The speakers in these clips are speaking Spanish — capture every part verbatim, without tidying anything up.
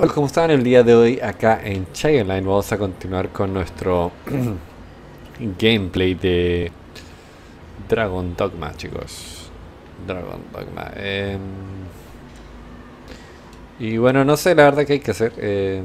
Hola, ¿cómo están? El día de hoy acá en Shaggy Online vamos a continuar con nuestro gameplay de Dragon Dogma, chicos. Dragon Dogma. Eh, y bueno, no sé la verdad que hay que hacer. Eh,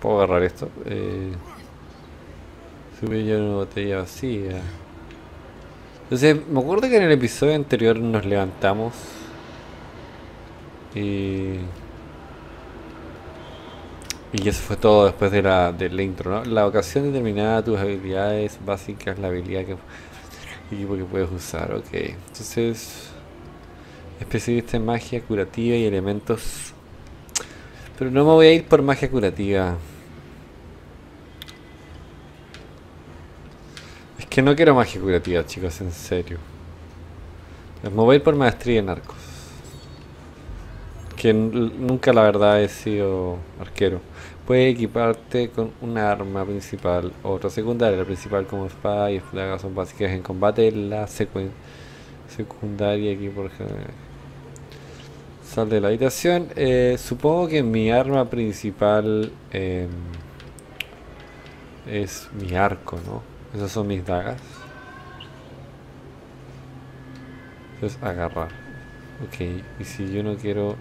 puedo agarrar esto. Eh, subí yo una botella vacía. Entonces, me acuerdo que en el episodio anterior nos levantamos y... Y eso fue todo después de la, de la intro, ¿no? La ocasión determinada, tus habilidades básicas, la habilidad que, equipo que puedes usar, ok. Entonces, especialista en magia curativa y elementos. Pero no me voy a ir por magia curativa. Es que no quiero magia curativa, chicos, en serio. Me voy a ir por maestría en arcos. Que nunca la verdad he sido arquero. Puedes equiparte con una arma principal o otra secundaria. La principal como espada y flaga son básicas en combate. La secu secundaria aquí por general. Sal de la habitación. Eh, supongo que mi arma principal eh, es mi arco, ¿no? Esas son mis dagas. Entonces agarrar. Ok, y si yo no quiero...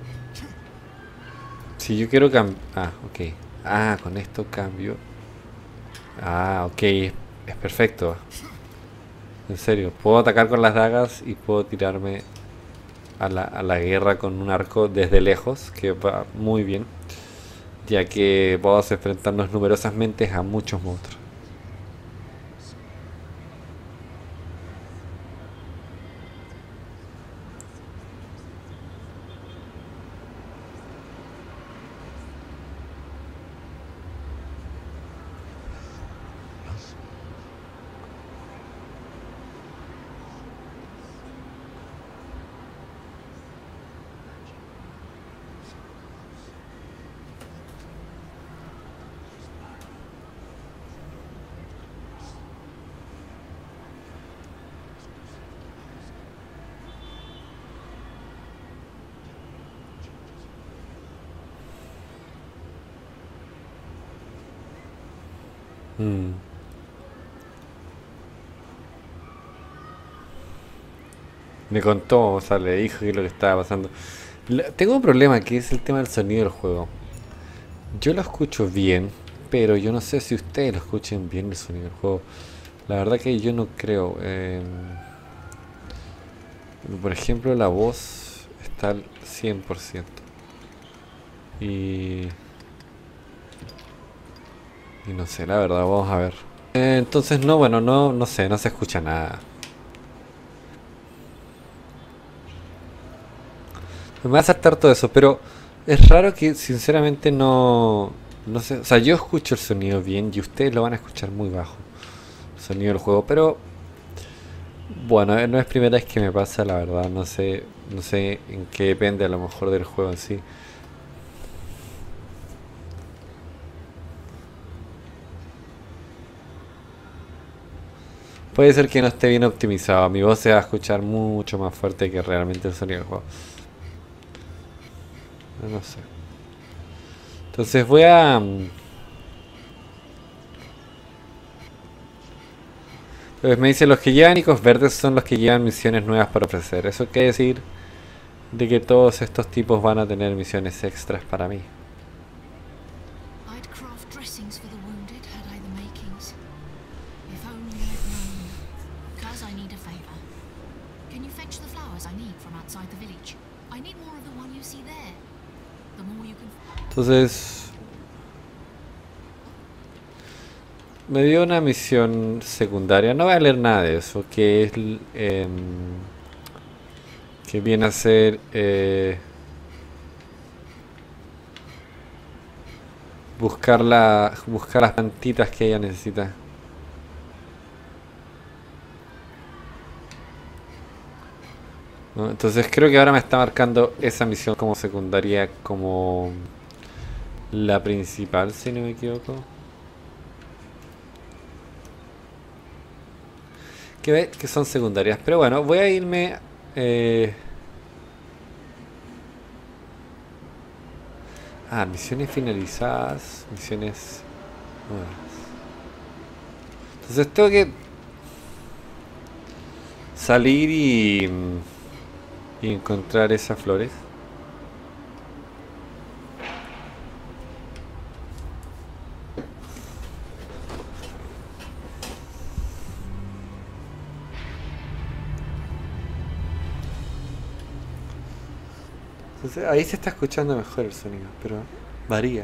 Si yo quiero cambiar... Ah, ok. Ah, con esto cambio. Ah, ok. Es, es perfecto. En serio. Puedo atacar con las dagas y puedo tirarme a la, a la guerra con un arco desde lejos. Que va muy bien. Ya que podemos enfrentarnos numerosamente a muchos monstruos. Hmm. Me contó, o sea, le dijo que lo que estaba pasando. La, tengo un problema que es el tema del sonido del juego. Yo lo escucho bien, pero yo no sé si ustedes lo escuchen bien el sonido del juego. La verdad que yo no creo. Eh, por ejemplo, la voz está al cien por ciento. Y... Y no sé, la verdad, vamos a ver. Eh, entonces no, bueno, no, no sé, no se escucha nada. Me va a saltar todo eso, pero es raro que sinceramente no... No sé, o sea, yo escucho el sonido bien y ustedes lo van a escuchar muy bajo. El sonido del juego, pero... Bueno, no es primera vez que me pasa, la verdad, no sé, no sé en qué depende a lo mejor del juego en sí. Puede ser que no esté bien optimizado, mi voz se va a escuchar mucho más fuerte que realmente el sonido del juego. No sé. Entonces voy a... Entonces me dice, los que llevan icos verdes son los que llevan misiones nuevas para ofrecer. Eso quiere decir de que todos estos tipos van a tener misiones extras para mí. Entonces me dio una misión secundaria, no voy a leer nada de eso, que es eh, que viene a ser eh, buscar la buscar las plantitas que ella necesita. Entonces creo que ahora me está marcando esa misión como secundaria, como la principal, si no me equivoco. Que ve que son secundarias, pero bueno, voy a irme... Eh, Ah, misiones finalizadas, misiones nuevas. Entonces tengo que salir y, y encontrar esas flores. Entonces, ahí se está escuchando mejor el sonido, pero varía.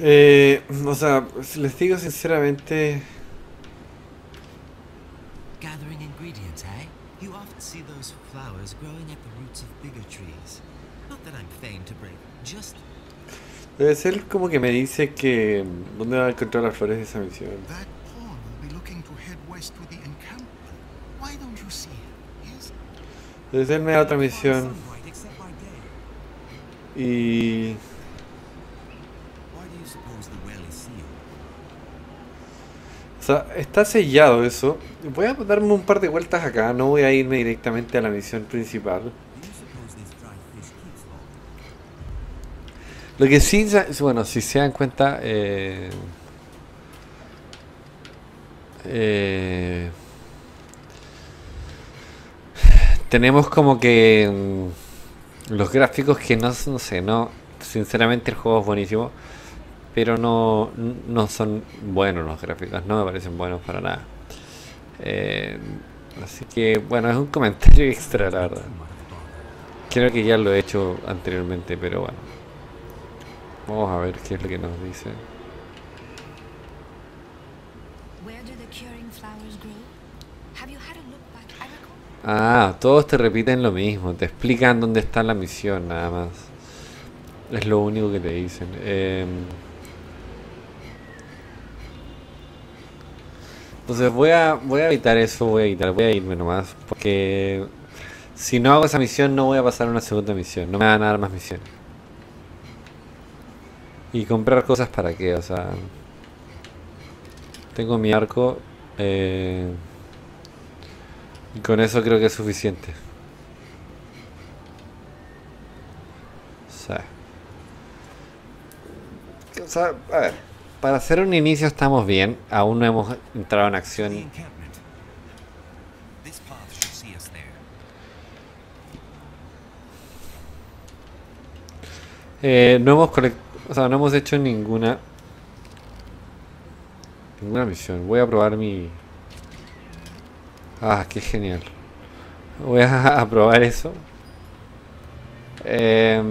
Eh, o sea, les digo sinceramente. Gathering ingredients, eh? You often see those flowers growing at the roots of bigger trees. Not that I'm fain to break, just. Debe ser como que me dice que dónde va a encontrar las flores de esa misión. That pawn will be looking to head west to the encampment. Why don't you see it? Yes. Debe ser media otra misión. Y o sea, está sellado eso. Voy a darme un par de vueltas acá, no voy a irme directamente a la misión principal. Lo que sí, bueno, si se dan cuenta, eh, eh, tenemos como que los gráficos que no, no sé, no, sinceramente el juego es buenísimo. Pero no, no son buenos los gráficos, no me parecen buenos para nada. Eh, así que, bueno, es un comentario extra, la verdad. Creo que ya lo he hecho anteriormente, pero bueno. Vamos a ver qué es lo que nos dice. Ah, todos te repiten lo mismo, te explican dónde está la misión, nada más. Es lo único que te dicen. Eh, Entonces voy a, voy a evitar eso, voy a evitar, voy a irme nomás, porque si no hago esa misión no voy a pasar a una segunda misión, no me van a dar más misiones. Y comprar cosas para qué, o sea, tengo mi arco, eh, y con eso creo que es suficiente. O sea, o sea, a ver. Para hacer un inicio estamos bien, aún no hemos entrado en acción. Eh, no hemos colect- o sea, no hemos hecho ninguna ninguna misión. Voy a probar mi. Ah, qué genial. Voy a, a probar eso. Eh,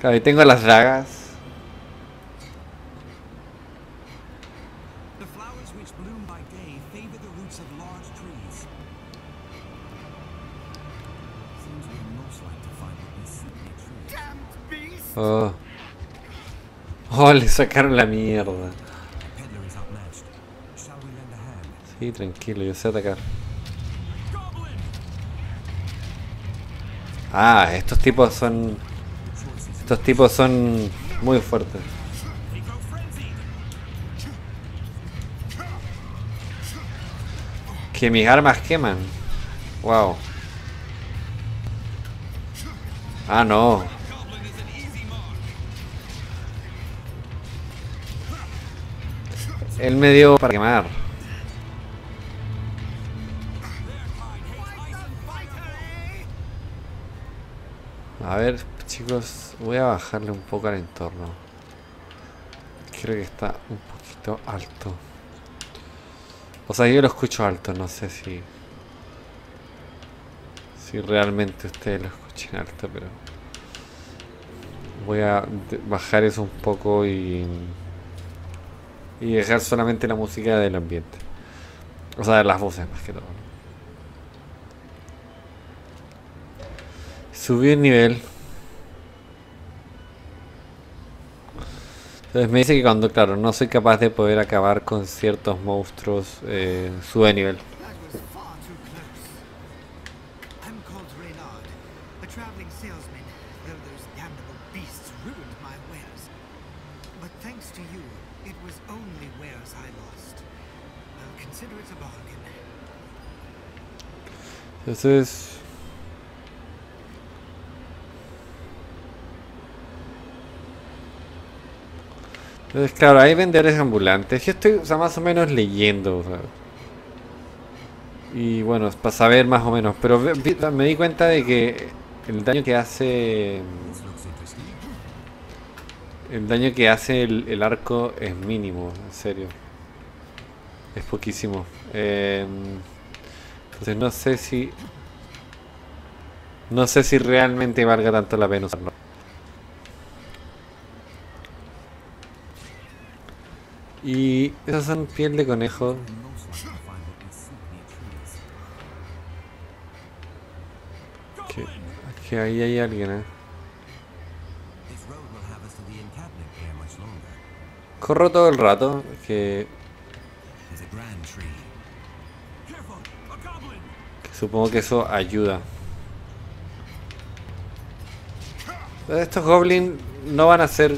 Claro, y tengo las dagas. Oh. Oh, le sacaron la mierda. Sí, tranquilo, yo sé atacar. Ah, estos tipos son... Estos tipos son muy fuertes. Que mis armas queman. Wow. Ah, no. Él me dio para quemar. A ver, chicos, voy a bajarle un poco al entorno. Creo que está un poquito alto. O sea, yo lo escucho alto, no sé si... Si realmente ustedes lo escuchen alto, pero... Voy a bajar eso un poco y... Y dejar solamente la música del ambiente. O sea, las voces más que todo. Subí el nivel. Entonces me dice que cuando, claro, no soy capaz de poder acabar con ciertos monstruos, eh, sube nivel. Entonces... Entonces, claro, hay vendedores ambulantes. Yo estoy, o sea, más o menos leyendo, o sea. Y bueno, es para saber más o menos. Pero me di cuenta de que el daño que hace... El daño que hace el, el arco es mínimo, en serio. Es poquísimo. Eh, entonces no sé si... No sé si realmente valga tanto la pena usarlo. Y esas son piel de conejo. Que, que ahí hay alguien, eh. Corro todo el rato, que... que supongo que eso ayuda. Estos goblins no van a ser...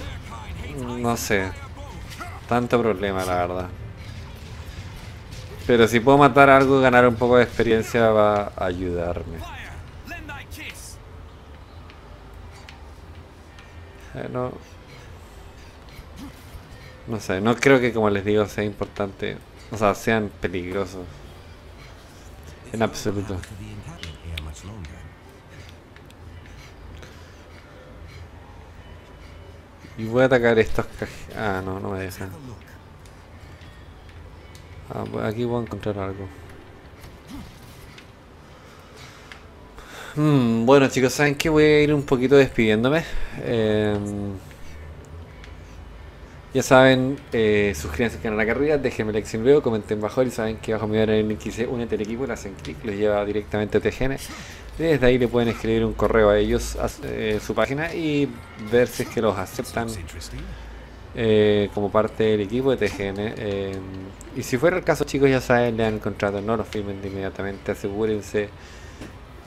no sé... tanto problema, la verdad. Pero si puedo matar algo, ganar un poco de experiencia va a ayudarme. Eh, no, no sé, no creo que, como les digo, sea importante. O sea, sean peligrosos. En absoluto. Y voy a atacar estos cajeros. Ah, no, no me dejan. Ah, aquí voy a encontrar algo. Mm, bueno, chicos, ¿saben qué? Voy a ir un poquito despidiéndome. Eh, ya saben, eh, suscríbanse al canal acá arriba, déjenme like si el video, comenten bajo y saben que bajo mi video en el link dice únete al equipo, le hacen clic, los lleva directamente a T G N. Desde ahí le pueden escribir un correo a ellos, a eh, su página, y ver si es que los aceptan eh, como parte del equipo de T G N. Eh, y si fuera el caso, chicos, ya saben, lean el contrato, no lo firmen de inmediatamente, asegúrense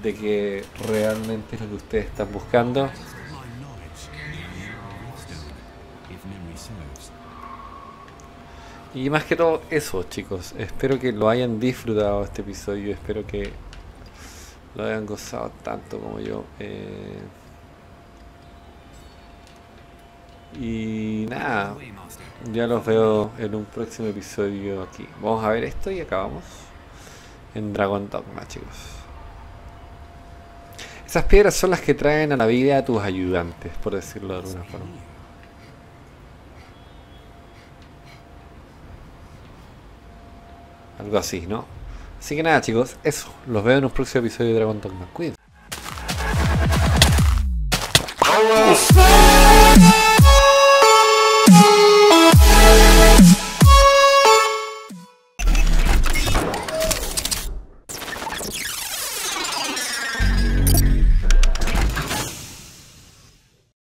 de que realmente es lo que ustedes están buscando. Y más que todo eso, chicos, espero que lo hayan disfrutado este episodio, espero que lo hayan gozado tanto como yo. Eh... Y nada, ya los veo en un próximo episodio aquí. Vamos a ver esto y acabamos en Dragon Dogma, chicos. Esas piedras son las que traen a la vida a tus ayudantes, por decirlo de alguna forma. Algo así, ¿no? Así que nada, chicos, eso. Los veo en un próximo episodio de Dragon Dogma. Cuídense.